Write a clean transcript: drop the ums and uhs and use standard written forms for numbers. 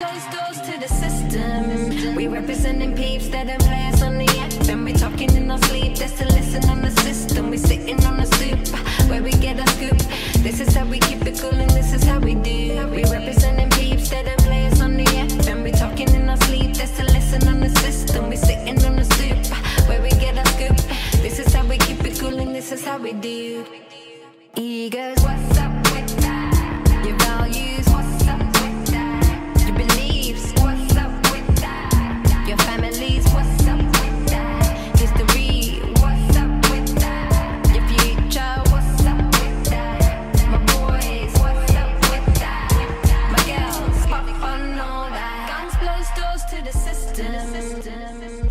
Toast, toast to the system. We representing peeps that have players on the app, and we talking in our sleep. That's the lesson on the system. We sitting on the soup where we get our scoop. This is how we keep it cool, and this is how we do. We representing peeps that have players on the app, and we talking in our sleep. That's the lesson on the system. We sitting on the soup where we get our scoop. This is how we keep it cool, and this is how we do. Eagles, what's up with that? Your values, what's up? To the system.